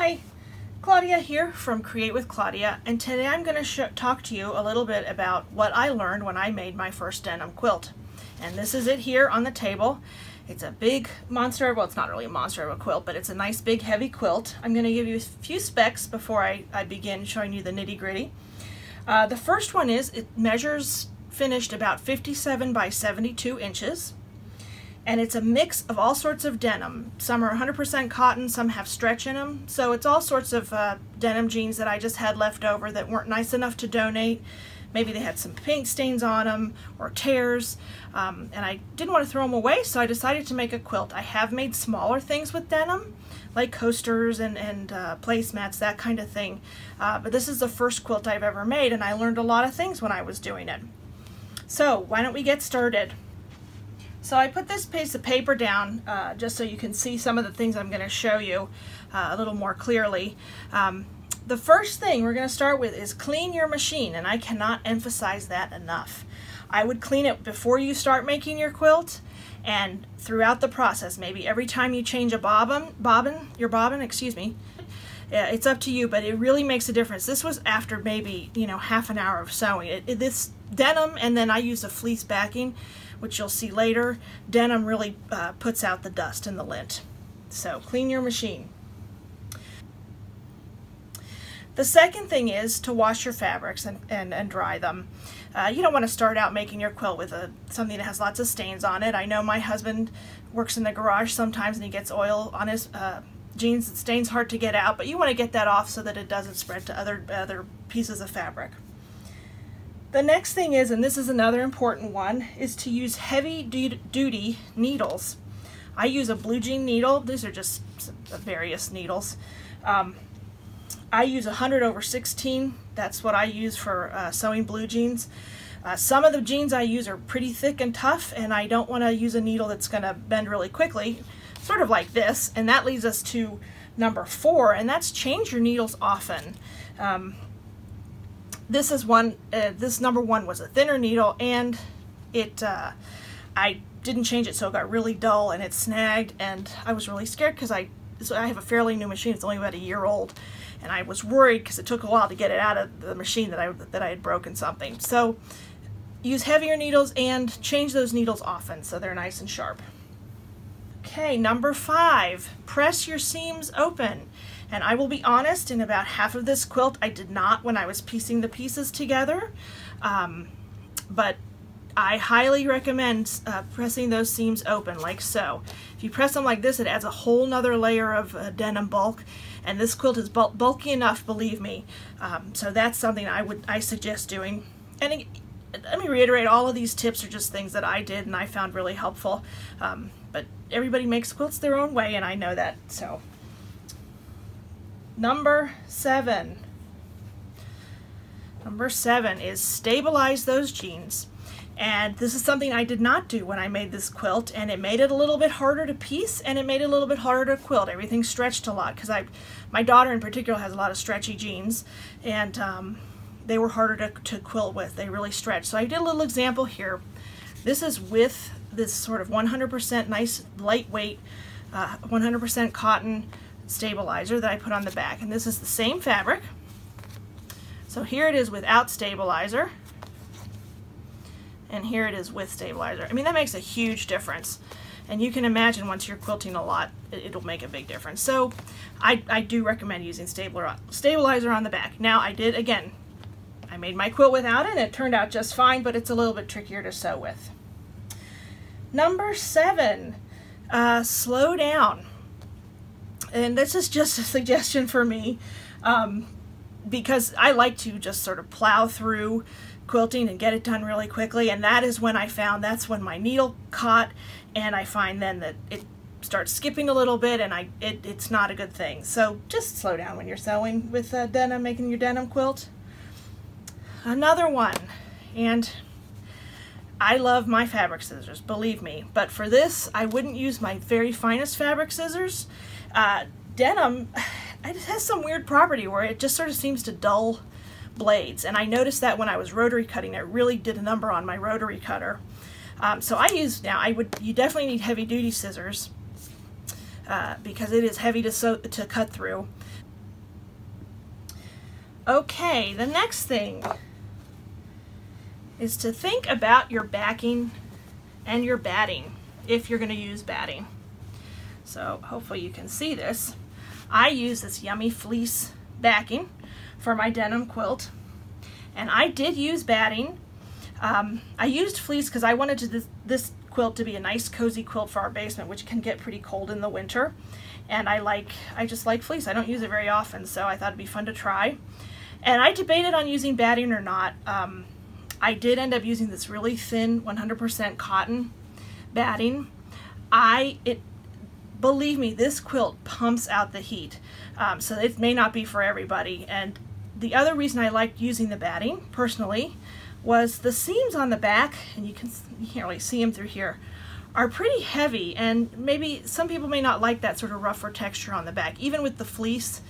Hi, Claudia here from Create with Claudia, and today I'm going to talk to you a little bit about what I learned when I made my first denim quilt. And this is it here on the table. It's a big monster, well, it's not really a monster of a quilt, but it's a nice big heavy quilt. I'm going to give you a few specs before I begin showing you the nitty-gritty. The first one is it measures finished about 57 by 72 inches. And it's a mix of all sorts of denim. Some are 100% cotton, some have stretch in them. So it's all sorts of denim jeans that I just had left over that weren't nice enough to donate. Maybe they had some paint stains on them or tears. And I didn't want to throw them away, so I decided to make a quilt. I have made smaller things with denim, like coasters and placemats, that kind of thing. But this is the first quilt I've ever made, and I learned a lot of things when I was doing it. So why don't we get started? So I put this piece of paper down just so you can see some of the things I'm going to show you a little more clearly. The first thing we're going to start with is clean your machine, and I cannot emphasize that enough. I would clean it before you start making your quilt and throughout the process. Maybe every time you change a your bobbin, excuse me. It's up to you, but it really makes a difference. This was after maybe, you know, half an hour of sewing. This denim, and then I use a fleece backing, which you'll see later. Denim really puts out the dust in the lint. So clean your machine. The second thing is to wash your fabrics and dry them. You don't want to start out making your quilt with something that has lots of stains on it. I know my husband works in the garage sometimes and he gets oil on his jeans. It stains hard to get out, but you want to get that off so that it doesn't spread to other pieces of fabric. The next thing is, and this is another important one, is to use heavy duty needles. I use a blue jean needle. These are just various needles. I use 100/16. That's what I use for sewing blue jeans. Some of the jeans I use are pretty thick and tough, and I don't want to use a needle that's going to bend really quickly, sort of like this. And that leads us to number 4, and that's change your needles often. This is one, this number 1 was a thinner needle, and it, I didn't change it, so it got really dull and it snagged, and I was really scared because I have a fairly new machine. It's only about a year old, and I was worried because it took a while to get it out of the machine that I had broken something. So use heavier needles and change those needles often so they're nice and sharp. Okay, number 5, press your seams open. And I will be honest, in about half of this quilt, I did not when I was piecing the pieces together. But I highly recommend pressing those seams open, like so. If you press them like this, it adds a whole nother layer of denim bulk. And this quilt is bulky enough, believe me. So that's something I suggest doing. And let me reiterate, all of these tips are just things that I did and I found really helpful. But everybody makes quilts their own way, and I know that, so. Number seven is stabilize those jeans. And this is something I did not do when I made this quilt, and it made it a little bit harder to piece, and it made it a little bit harder to quilt. Everything stretched a lot because my daughter in particular has a lot of stretchy jeans, and they were harder to quilt with. They really stretched. So I did a little example here. This is with this sort of 100% nice lightweight, 100% cotton stabilizer that I put on the back, and this is the same fabric. So here it is without stabilizer, and here it is with stabilizer. I mean, that makes a huge difference, and you can imagine once you're quilting a lot, it'll make a big difference. So I do recommend using stabilizer on the back. Now I did, again, I made my quilt without it, and it turned out just fine, but it's a little bit trickier to sew with. Number 7, slow down. And this is just a suggestion for me because I like to just sort of plow through quilting and get it done really quickly, and that is when I found that's when my needle caught, and I find then that it starts skipping a little bit, and it's not a good thing. So just slow down when you're sewing with denim, making your denim quilt. Another one, and I love my fabric scissors, believe me, but for this I wouldn't use my very finest fabric scissors. Denim, it has some weird property where it just sort of seems to dull blades, and I noticed that when I was rotary cutting. It really did a number on my rotary cutter. So you definitely need heavy duty scissors because it is heavy to cut through. Okay, the next thing is to think about your backing and your batting, if you're going to use batting. So hopefully you can see this. I use this yummy fleece backing for my denim quilt, and I did use batting. I used fleece because I wanted this quilt to be a nice cozy quilt for our basement, which can get pretty cold in the winter, and I just like fleece. I don't use it very often, so I thought it'd be fun to try. And I debated on using batting or not. I did end up using this really thin 100% cotton batting. Believe me, this quilt pumps out the heat, so it may not be for everybody. And the other reason I liked using the batting, personally, was the seams on the back, and you can't really see them through here, are pretty heavy, and maybe some people may not like that sort of rougher texture on the back. Even with the fleece,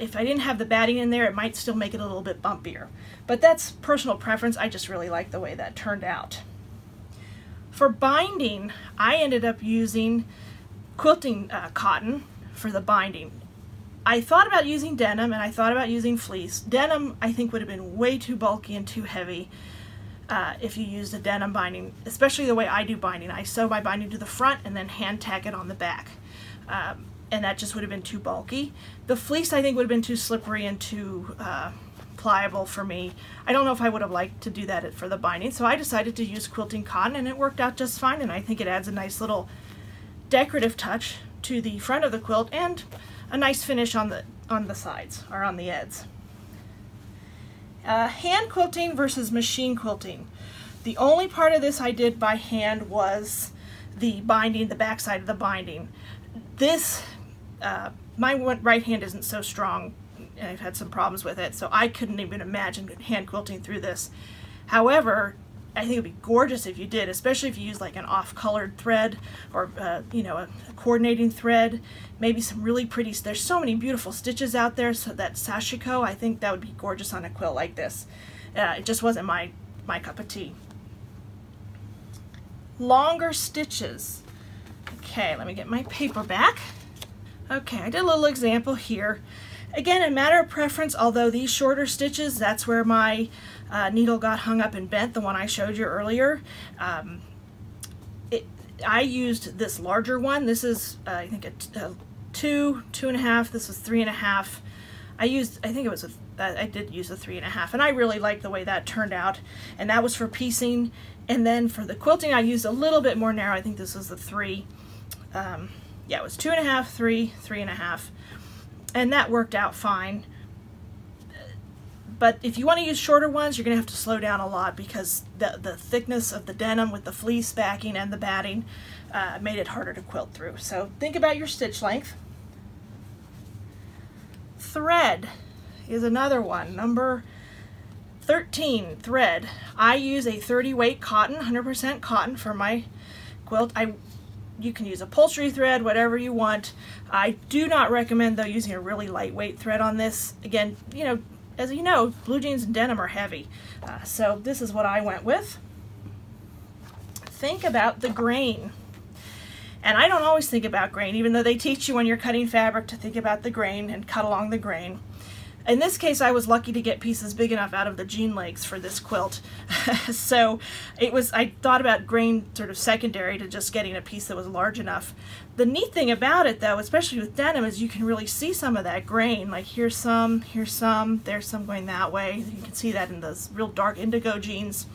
if I didn't have the batting in there, it might still make it a little bit bumpier. But that's personal preference. I just really like the way that turned out. For binding, I ended up using quilting cotton for the binding. I thought about using denim, and I thought about using fleece. Denim, I think, would have been way too bulky and too heavy if you used a denim binding, especially the way I do binding. I sew my binding to the front and then hand tack it on the back, and that just would have been too bulky. The fleece, I think, would have been too slippery and too pliable for me. I don't know if I would have liked to do that for the binding, so I decided to use quilting cotton, and it worked out just fine, and I think it adds a nice little decorative touch to the front of the quilt and a nice finish on the sides or on the ends. Hand quilting versus machine quilting. The only part of this I did by hand was the binding, the backside of the binding. This, my right hand isn't so strong, and I've had some problems with it, so I couldn't even imagine hand quilting through this. However, I think it'd be gorgeous if you did, especially if you use like an off-colored thread or you know, a coordinating thread, maybe some really pretty. There's so many beautiful stitches out there. So that sashiko, I think that would be gorgeous on a quilt like this. It just wasn't my cup of tea. Longer stitches. Okay, let me get my paper back. Okay, I did a little example here. Again, a matter of preference, although these shorter stitches, that's where my needle got hung up and bent, the one I showed you earlier. I used this larger one. This is, I think, a 2.5. This was 3.5. I did use a 3.5, and I really liked the way that turned out, and that was for piecing. And then for the quilting, I used a little bit more narrow. I think this was the 3. Yeah, it was 2.5, 3, 3.5. And that worked out fine. But if you want to use shorter ones, you're going to have to slow down a lot, because the thickness of the denim with the fleece backing and the batting made it harder to quilt through. So think about your stitch length. Thread is another one, number 13, thread. I use a 30 weight cotton, 100% cotton for my quilt. You can use upholstery thread, whatever you want. I do not recommend, though, using a really lightweight thread on this. Again, you know, as you know, blue jeans and denim are heavy. So this is what I went with. Think about the grain. And I don't always think about grain, even though they teach you when you're cutting fabric to think about the grain and cut along the grain. In this case, I was lucky to get pieces big enough out of the jean legs for this quilt. So I thought about grain sort of secondary to just getting a piece that was large enough. The neat thing about it, though, especially with denim, is you can really see some of that grain. Like here's some, there's some going that way. You can see that in those real dark indigo jeans.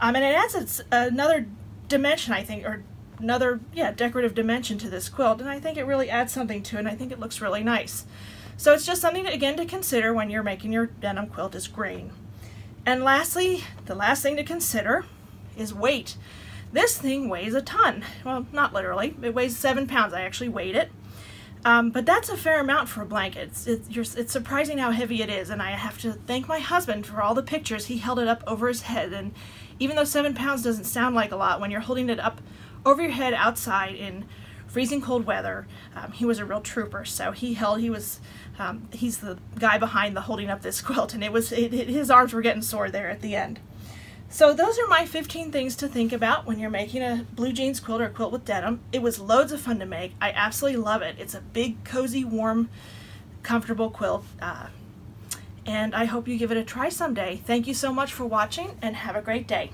And it adds another dimension, I think, or another, yeah, decorative dimension to this quilt. And I think it really adds something to it, and I think it looks really nice. So it's just something, again, to consider when you're making your denim quilt is grain. And lastly, the last thing to consider is weight. This thing weighs a ton. Well, not literally. It weighs 7 pounds. I actually weighed it. But that's a fair amount for a blanket. It's surprising how heavy it is, and I have to thank my husband for all the pictures. He held it up over his head, and even though 7 pounds doesn't sound like a lot, when you're holding it up over your head outside in freezing cold weather, he was a real trooper. So he's the guy behind the holding up this quilt, and his arms were getting sore there at the end. So those are my 15 things to think about when you're making a blue jeans quilt or a quilt with denim. It was loads of fun to make. I absolutely love it. It's a big, cozy, warm, comfortable quilt. and I hope you give it a try someday. Thank you so much for watching, and have a great day.